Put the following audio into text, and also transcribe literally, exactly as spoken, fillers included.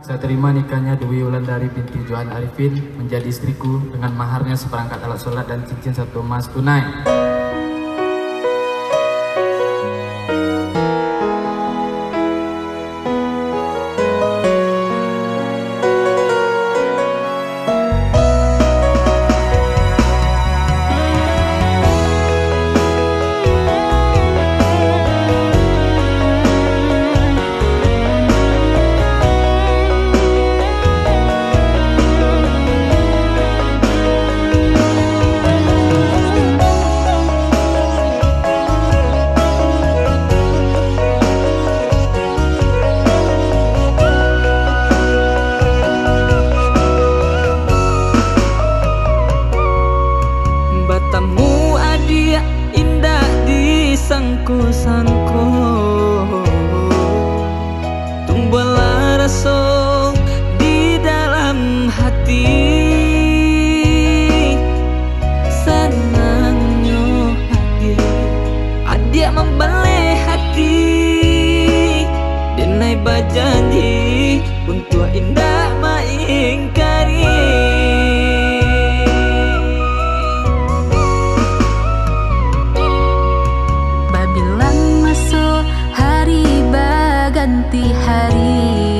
Saya terima nikahnya Dwi Wulandari binti Johan Arifin menjadi istriku dengan maharnya seperangkat alat sholat dan cincin satu emas tunai. Batamu adia indah di sangku-sangku, tumbuhlah rasa di dalam hati. Senangnya hati adia membalik hati, denai berjanji untuk indah maingkari. Hari baganti hari.